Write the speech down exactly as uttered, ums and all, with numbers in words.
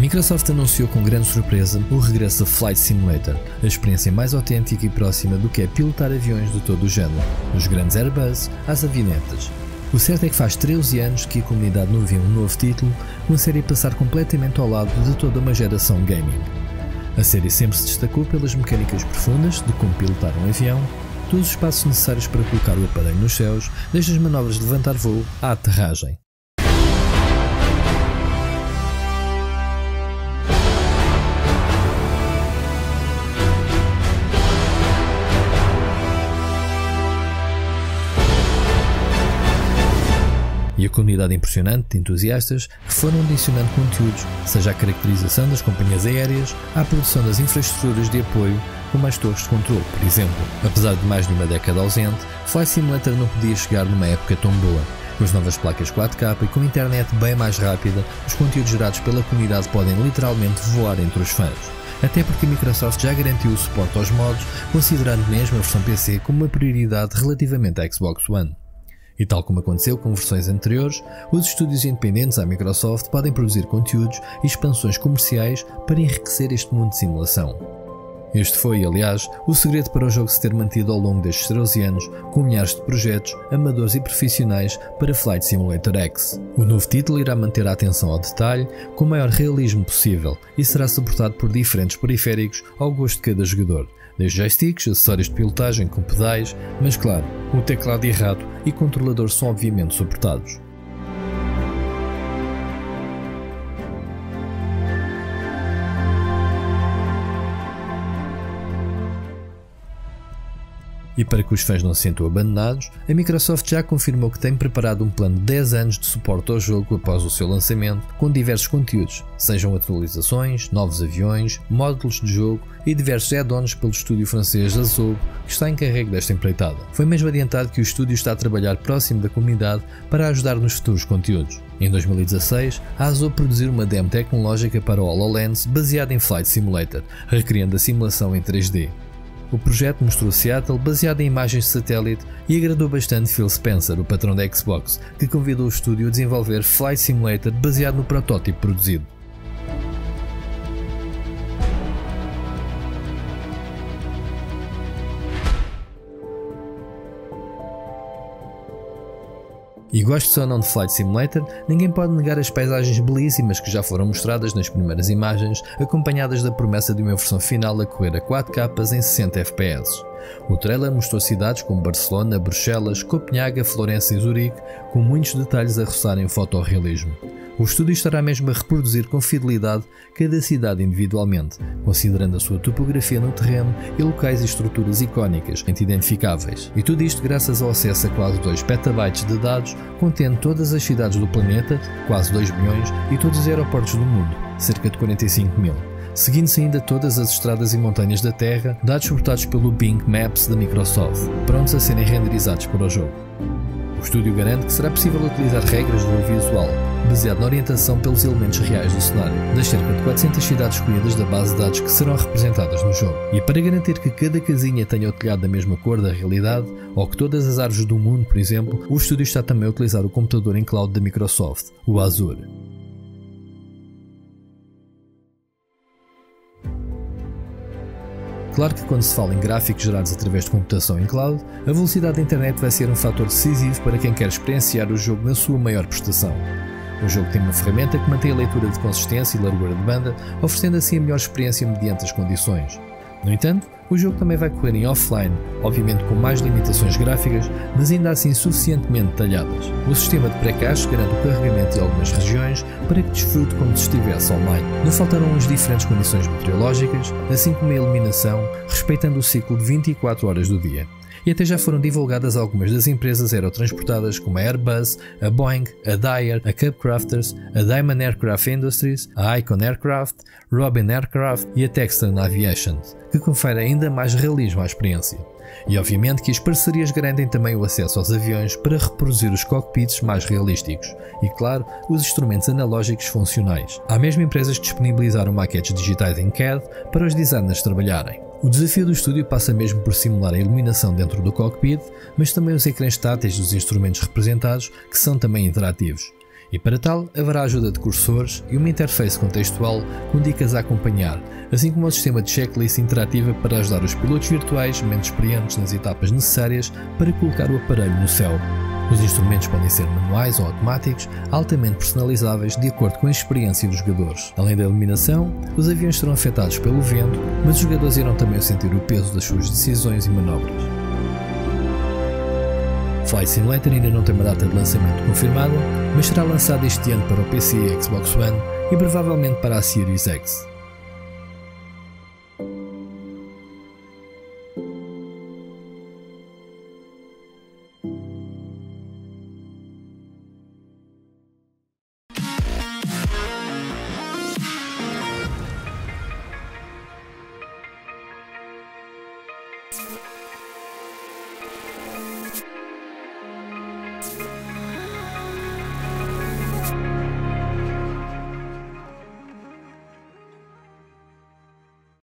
Microsoft anunciou com grande surpresa o regresso de Flight Simulator, a experiência mais autêntica e próxima do que é pilotar aviões de todo o género, dos grandes Airbus às avionetas. O certo é que faz treze anos que a comunidade não via um novo título, uma série passar completamente ao lado de toda uma geração gaming. A série sempre se destacou pelas mecânicas profundas de como pilotar um avião, dos espaços necessários para colocar o aparelho nos céus, desde as manobras de levantar voo à aterragem. E a comunidade impressionante de entusiastas que foram adicionando conteúdos, seja a caracterização das companhias aéreas, à produção das infraestruturas de apoio, como as torres de controle, por exemplo. Apesar de mais de uma década ausente, Flight Simulator não podia chegar numa época tão boa. Com as novas placas quatro K e com a internet bem mais rápida, os conteúdos gerados pela comunidade podem literalmente voar entre os fãs. Até porque a Microsoft já garantiu o suporte aos mods, considerando mesmo a versão P C como uma prioridade relativamente à Xbox One. E tal como aconteceu com versões anteriores, os estúdios independentes à Microsoft podem produzir conteúdos e expansões comerciais para enriquecer este mundo de simulação. Este foi, aliás, o segredo para o jogo se ter mantido ao longo destes treze anos, com milhares de projetos, amadores e profissionais para Flight Simulator X. O novo título irá manter a atenção ao detalhe, com o maior realismo possível, e será suportado por diferentes periféricos ao gosto de cada jogador, desde joysticks, acessórios de pilotagem com pedais, mas claro, o teclado e rato e controlador são obviamente suportados. E para que os fãs não se sintam abandonados, a Microsoft já confirmou que tem preparado um plano de dez anos de suporte ao jogo após o seu lançamento, com diversos conteúdos, sejam atualizações, novos aviões, módulos de jogo e diversos add-ons pelo estúdio francês Azul, que está encarregue desta empreitada. Foi mesmo adiantado que o estúdio está a trabalhar próximo da comunidade para ajudar nos futuros conteúdos. Em dois mil e dezasseis, a Azul produziu uma demo tecnológica para o HoloLens baseada em Flight Simulator, recriando a simulação em três D. O projeto mostrou Seattle baseado em imagens de satélite e agradou bastante Phil Spencer, o patrão da Xbox, que convidou o estúdio a desenvolver Flight Simulator baseado no protótipo produzido. E gosto só ou não de Flight Simulator, ninguém pode negar as paisagens belíssimas que já foram mostradas nas primeiras imagens, acompanhadas da promessa de uma versão final a correr a quatro K em sessenta F P S. O trailer mostrou cidades como Barcelona, Bruxelas, Copenhaga, Florença e Zurique, com muitos detalhes a roçarem o fotorrealismo. O estúdio estará mesmo a reproduzir com fidelidade cada cidade individualmente, considerando a sua topografia no terreno e locais e estruturas icónicas, identificáveis. E tudo isto graças ao acesso a quase dois petabytes de dados, contendo todas as cidades do planeta, quase dois bilhões, e todos os aeroportos do mundo, cerca de quarenta e cinco mil. Seguindo-se ainda todas as estradas e montanhas da Terra, dados suportados pelo Bing Maps da Microsoft, prontos a serem renderizados para o jogo. O estúdio garante que será possível utilizar regras do visual, baseado na orientação pelos elementos reais do cenário, das cerca de quatrocentas cidades escolhidas da base de dados que serão representadas no jogo. E para garantir que cada casinha tenha o telhado da mesma cor da realidade, ou que todas as árvores do mundo, por exemplo, o estúdio está também a utilizar o computador em cloud da Microsoft, o Azure. Claro que quando se fala em gráficos gerados através de computação em cloud, a velocidade da internet vai ser um fator decisivo para quem quer experienciar o jogo na sua maior prestação. O jogo tem uma ferramenta que mantém a leitura de consistência e largura de banda, oferecendo assim a melhor experiência mediante as condições. No entanto, o jogo também vai correr em offline, obviamente com mais limitações gráficas, mas ainda assim suficientemente detalhadas. O sistema de pré-cache garante o carregamento de algumas regiões para que desfrute como se estivesse online. Não faltarão as diferentes condições meteorológicas, assim como a iluminação, respeitando o ciclo de vinte e quatro horas do dia. E até já foram divulgadas algumas das empresas aerotransportadas como a Airbus, a Boeing, a Dyer, a Cubcrafters, a Diamond Aircraft Industries, a Icon Aircraft, Robin Aircraft e a Textron Aviation, que confere ainda mais realismo à experiência. E obviamente que as parcerias garantem também o acesso aos aviões para reproduzir os cockpits mais realísticos e, claro, os instrumentos analógicos funcionais. Há mesmo empresas que disponibilizaram maquetes digitais em C A D para os designers trabalharem. O desafio do estúdio passa mesmo por simular a iluminação dentro do cockpit, mas também os ecrãs táteis dos instrumentos representados, que são também interativos. E para tal, haverá ajuda de cursores e uma interface contextual com dicas a acompanhar, assim como um sistema de checklist interativa para ajudar os pilotos virtuais menos experientes nas etapas necessárias para colocar o aparelho no céu. Os instrumentos podem ser manuais ou automáticos, altamente personalizáveis de acordo com a experiência dos jogadores. Além da iluminação, os aviões serão afetados pelo vento, mas os jogadores irão também sentir o peso das suas decisões e manobras. Flight Simulator ainda não tem uma data de lançamento confirmada, mas será lançado este ano para o P C e Xbox One e provavelmente para a Series X.